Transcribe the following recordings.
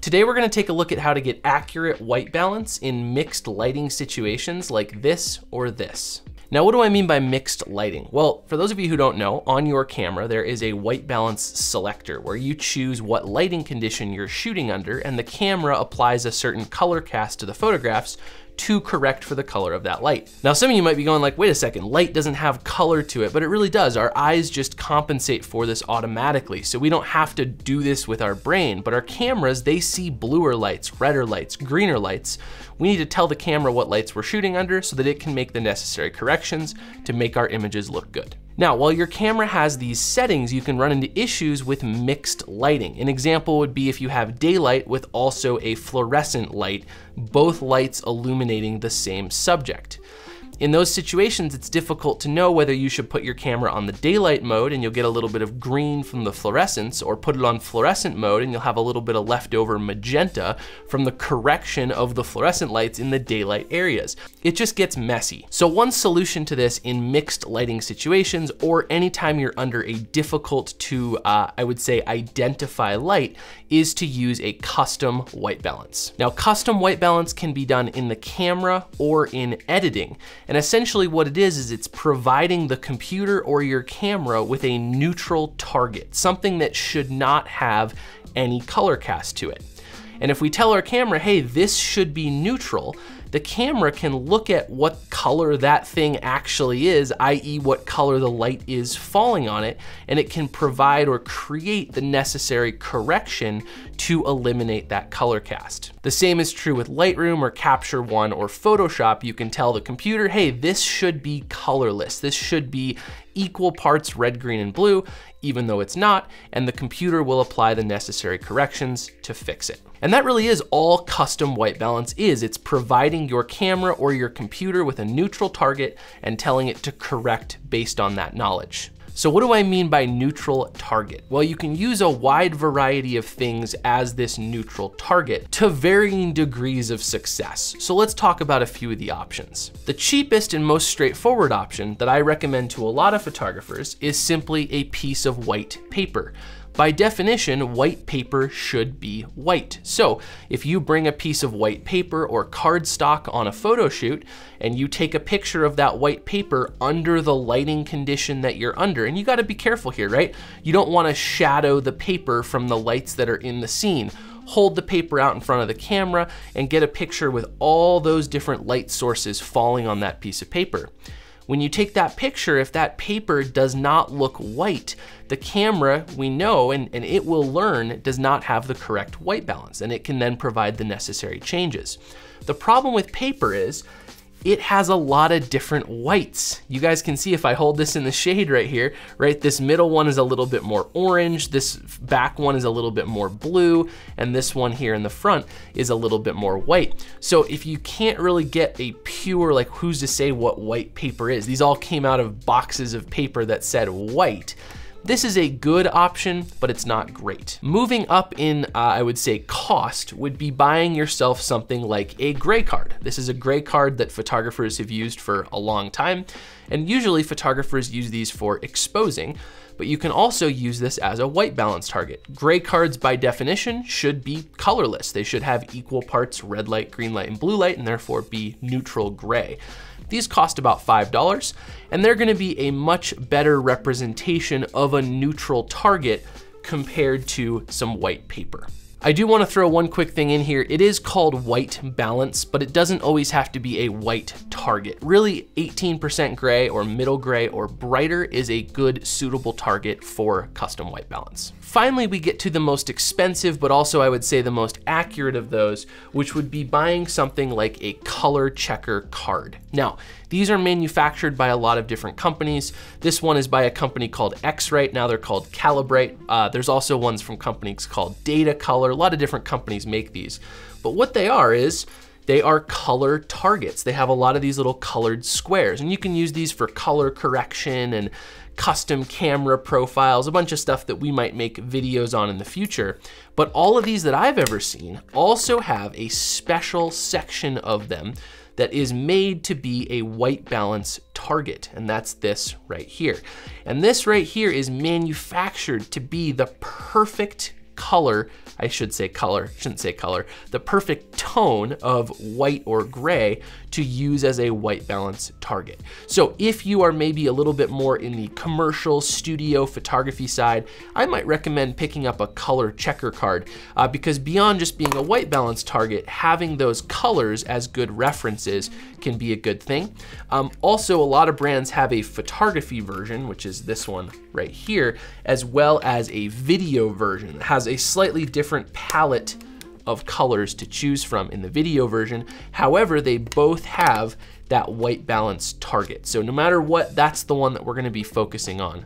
Today we're going to take a look at how to get accurate white balance in mixed lighting situations like this or this. Now, what do I mean by mixed lighting? Well, for those of you who don't know, on your camera, there is a white balance selector where you choose what lighting condition you're shooting under, and the camera applies a certain color cast to the photographs to correct for the color of that light. Now, some of you might be going like, wait a second, light doesn't have color to it, but it really does. Our eyes just compensate for this automatically. So we don't have to do this with our brain, but our cameras, they see bluer lights, redder lights, greener lights. We need to tell the camera what lights we're shooting under so that it can make the necessary corrections to make our images look good. Now, while your camera has these settings, you can run into issues with mixed lighting. An example would be if you have daylight with also a fluorescent light, both lights illuminating the same subject. In those situations, it's difficult to know whether you should put your camera on the daylight mode and you'll get a little bit of green from the fluorescence, or put it on fluorescent mode and you'll have a little bit of leftover magenta from the correction of the fluorescent lights in the daylight areas. It just gets messy. So one solution to this in mixed lighting situations, or anytime you're under a difficult to, I would say, identify light, is to use a custom white balance. Now, custom white balance can be done in the camera or in editing. And essentially what it is it's providing the computer or your camera with a neutral target, something that should not have any color cast to it. And if we tell our camera, hey, this should be neutral, the camera can look at what color that thing actually is, i.e. what color the light is falling on it, and it can provide or create the necessary correction to eliminate that color cast. The same is true with Lightroom or Capture One or Photoshop. You can tell the computer, hey, this should be colorless. This should be equal parts red, green, and blue, even though it's not, and the computer will apply the necessary corrections to fix it. And that really is all custom white balance is. It's providing your camera or your computer with a neutral target and telling it to correct based on that knowledge. So what do I mean by neutral target? Well, you can use a wide variety of things as this neutral target to varying degrees of success. So let's talk about a few of the options. The cheapest and most straightforward option that I recommend to a lot of photographers is simply a piece of white paper. By definition, white paper should be white. So if you bring a piece of white paper or cardstock on a photo shoot and you take a picture of that white paper under the lighting condition that you're under, and you gotta be careful here, right? You don't wanna shadow the paper from the lights that are in the scene. Hold the paper out in front of the camera and get a picture with all those different light sources falling on that piece of paper. When you take that picture, if that paper does not look white, the camera, we know, and it will learn, does not have the correct white balance, and it can then provide the necessary changes. The problem with paper is it has a lot of different whites. You guys can see if I hold this in the shade right here, right? This middle one is a little bit more orange, this back one is a little bit more blue, and this one here in the front is a little bit more white. So if you can't really get a pure, like, who's to say what white paper is? These all came out of boxes of paper that said white. This is a good option, but it's not great. Moving up in, I would say, cost would be buying yourself something like a gray card. This is a gray card that photographers have used for a long time, and usually photographers use these for exposing, but you can also use this as a white balance target. Gray cards, by definition, should be colorless. They should have equal parts red light, green light, and blue light, and therefore be neutral gray. These cost about $5, and they're gonna be a much better representation of a neutral target compared to some white paper. I do wanna throw one quick thing in here. It is called white balance, but it doesn't always have to be a white target. Really, 18% gray or middle gray or brighter is a good suitable target for custom white balance. Finally, we get to the most expensive, but also I would say the most accurate of those, which would be buying something like a color checker card. Now, these are manufactured by a lot of different companies. This one is by a company called X-Rite, now they're called Calibrite. There's also ones from companies called Datacolor. A lot of different companies make these. But what they are is, they are color targets. They have a lot of these little colored squares, and you can use these for color correction and custom camera profiles, a bunch of stuff that we might make videos on in the future. But all of these that I've ever seen also have a special section of them that is made to be a white balance target, and that's this right here. And this right here is manufactured to be the perfect color I should say color, shouldn't say color, the perfect tone of white or gray to use as a white balance target. So if you are maybe a little bit more in the commercial studio photography side, I might recommend picking up a color checker card because beyond just being a white balance target, having those colors as good references can be a good thing. Also, a lot of brands have a photography version, which is this one right here, as well as a video version that has a slightly different palette of colors to choose from in the video version. However, they both have that white balance target. So no matter what, that's the one that we're gonna be focusing on.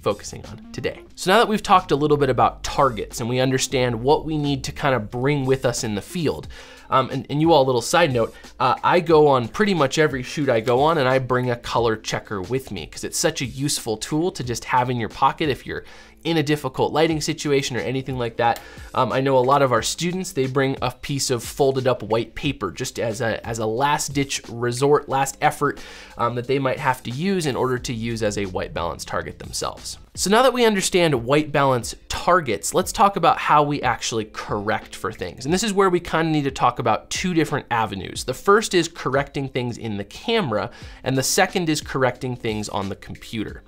Focusing on today. So now that we've talked a little bit about targets and we understand what we need to kind of bring with us in the field, and you all, a little side note, I go on pretty much every shoot I go on and I bring a color checker with me because it's such a useful tool to just have in your pocket if you're in a difficult lighting situation or anything like that. I know a lot of our students, they bring a piece of folded up white paper just as a last ditch resort, last effort that they might have to use in order to use as a white balance target themselves. So now that we understand white balance targets, let's talk about how we actually correct for things. And this is where we kind of need to talk about two different avenues. The first is correcting things in the camera, and the second is correcting things on the computer.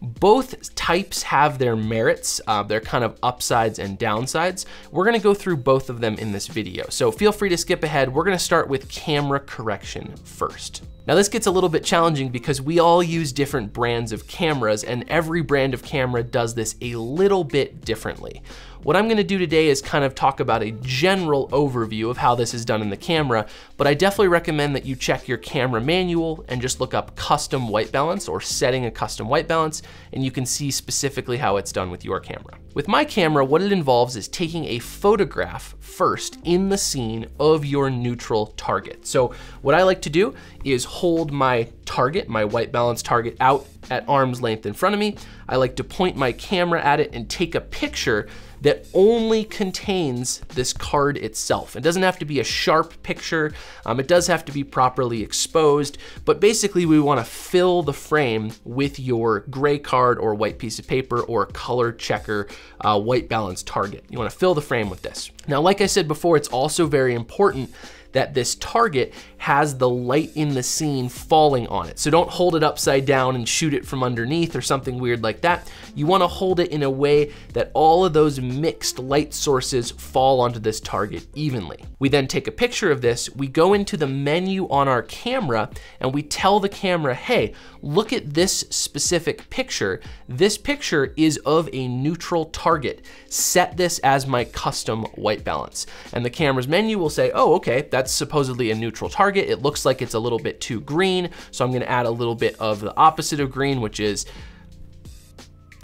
Both types have their merits, their kind of upsides and downsides. We're gonna go through both of them in this video, so feel free to skip ahead. We're gonna start with camera correction first. Now this gets a little bit challenging because we all use different brands of cameras and every brand of camera does this a little bit differently. What I'm gonna do today is kind of talk about a general overview of how this is done in the camera, but I definitely recommend that you check your camera manual and just look up custom white balance or setting a custom white balance, and you can see specifically how it's done with your camera. With my camera, what it involves is taking a photograph first in the scene of your neutral target. So what I like to do is hold my target, my white balance target, out at arm's length in front of me. I like to point my camera at it and take a picture that only contains this card itself. It doesn't have to be a sharp picture. It does have to be properly exposed, but basically we wanna fill the frame with your gray card or white piece of paper or color checker white balance target. You wanna fill the frame with this. Now, like I said before, it's also very important that this target has the light in the scene falling on it. So don't hold it upside down and shoot it from underneath or something weird like that. You wanna hold it in a way that all of those mixed light sources fall onto this target evenly. We then take a picture of this, we go into the menu on our camera and we tell the camera, hey, look at this specific picture. This picture is of a neutral target. Set this as my custom white balance. And the camera's menu will say, oh, okay, that's supposedly a neutral target. It looks like it's a little bit too green. So I'm gonna add a little bit of the opposite of green, which is,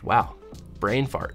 wow, brain fart.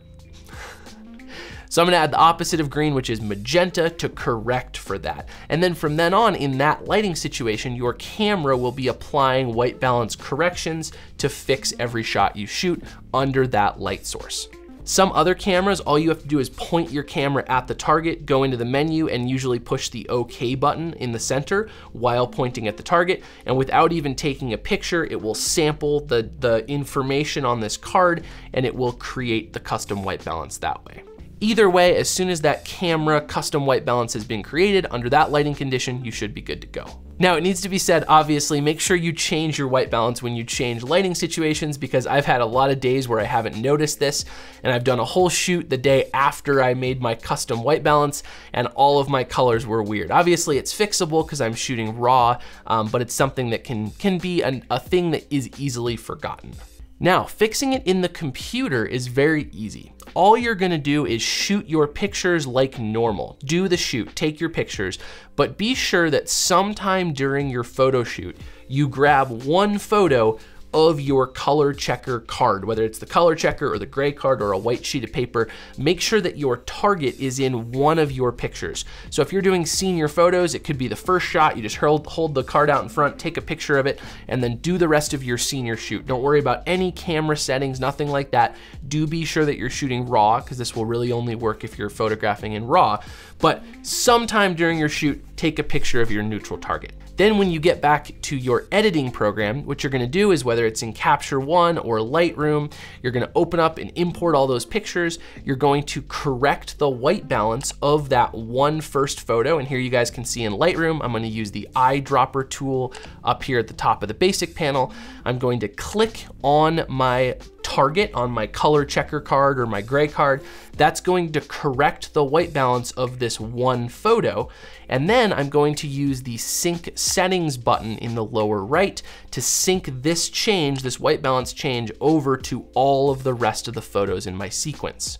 So I'm gonna add the opposite of green, which is magenta, to correct for that. And then from then on in that lighting situation, your camera will be applying white balance corrections to fix every shot you shoot under that light source. Some other cameras, all you have to do is point your camera at the target, go into the menu and usually push the OK button in the center while pointing at the target. And without even taking a picture, it will sample the information on this card and it will create the custom white balance that way. Either way, as soon as that camera custom white balance has been created under that lighting condition, you should be good to go. Now, it needs to be said, obviously, make sure you change your white balance when you change lighting situations, because I've had a lot of days where I haven't noticed this, and I've done a whole shoot the day after I made my custom white balance, and all of my colors were weird. Obviously, it's fixable because I'm shooting raw, but it's something that can be a thing that is easily forgotten. Now, fixing it in the computer is very easy. All you're gonna do is shoot your pictures like normal. Do the shoot, take your pictures, but be sure that sometime during your photo shoot, you grab one photo of your color checker card, whether it's the color checker or the gray card or a white sheet of paper. Make sure that your target is in one of your pictures. So if you're doing senior photos, it could be the first shot, you just hold the card out in front, take a picture of it, and then do the rest of your senior shoot. Don't worry about any camera settings, nothing like that. Do be sure that you're shooting raw, because this will really only work if you're photographing in raw, but sometime during your shoot, take a picture of your neutral target. Then when you get back to your editing program, what you're gonna do is, whether whether it's in Capture One or Lightroom. You're gonna open up and import all those pictures. You're going to correct the white balance of that one first photo. And here you guys can see in Lightroom, I'm gonna use the eyedropper tool up here at the top of the basic panel. I'm going to click on my target on my color checker card or my gray card. That's going to correct the white balance of this one photo. And then I'm going to use the sync settings button in the lower right to sync this change, this white balance change, over to all of the rest of the photos in my sequence.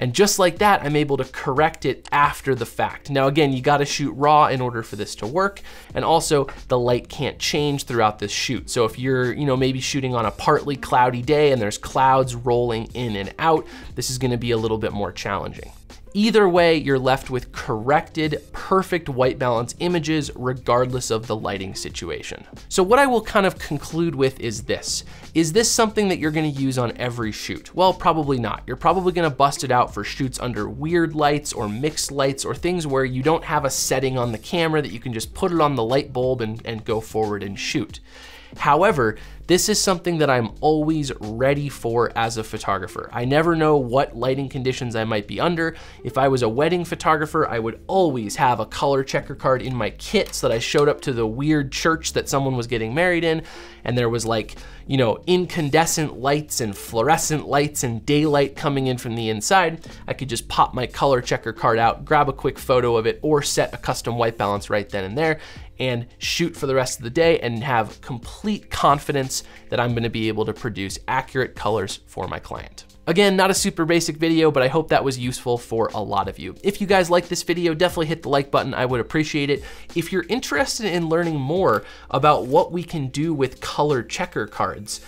And just like that, I'm able to correct it after the fact. Now again, you gotta shoot raw in order for this to work. And also the light can't change throughout this shoot. So if you're maybe shooting on a partly cloudy day and there's clouds rolling in and out, this is gonna be a little bit more challenging. Either way, you're left with corrected, perfect white balance images regardless of the lighting situation. So what I will kind of conclude with is this. Is this something that you're gonna use on every shoot? Well, probably not. You're probably gonna bust it out for shoots under weird lights or mixed lights or things where you don't have a setting on the camera that you can just put it on the light bulb and go forward and shoot. However, this is something that I'm always ready for as a photographer. I never know what lighting conditions I might be under. If I was a wedding photographer, I would always have a color checker card in my kit so that I showed up to the weird church that someone was getting married in and there was incandescent lights and fluorescent lights and daylight coming in from the inside. I could just pop my color checker card out, grab a quick photo of it, or set a custom white balance right then and there and shoot for the rest of the day and have complete confidence that I'm gonna be able to produce accurate colors for my client. Again, not a super basic video, but I hope that was useful for a lot of you. If you guys like this video, definitely hit the like button. I would appreciate it. If you're interested in learning more about what we can do with color checker cards,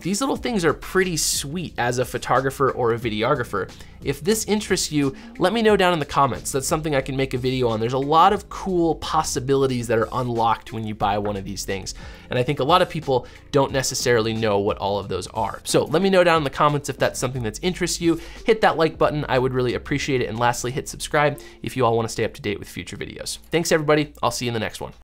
these little things are pretty sweet as a photographer or a videographer. If this interests you, let me know down in the comments. That's something I can make a video on. There's a lot of cool possibilities that are unlocked when you buy one of these things. And I think a lot of people don't necessarily know what all of those are. So let me know down in the comments if that's something that interests you. Hit that like button, I would really appreciate it. And lastly, hit subscribe if you all want to stay up to date with future videos. Thanks everybody, I'll see you in the next one.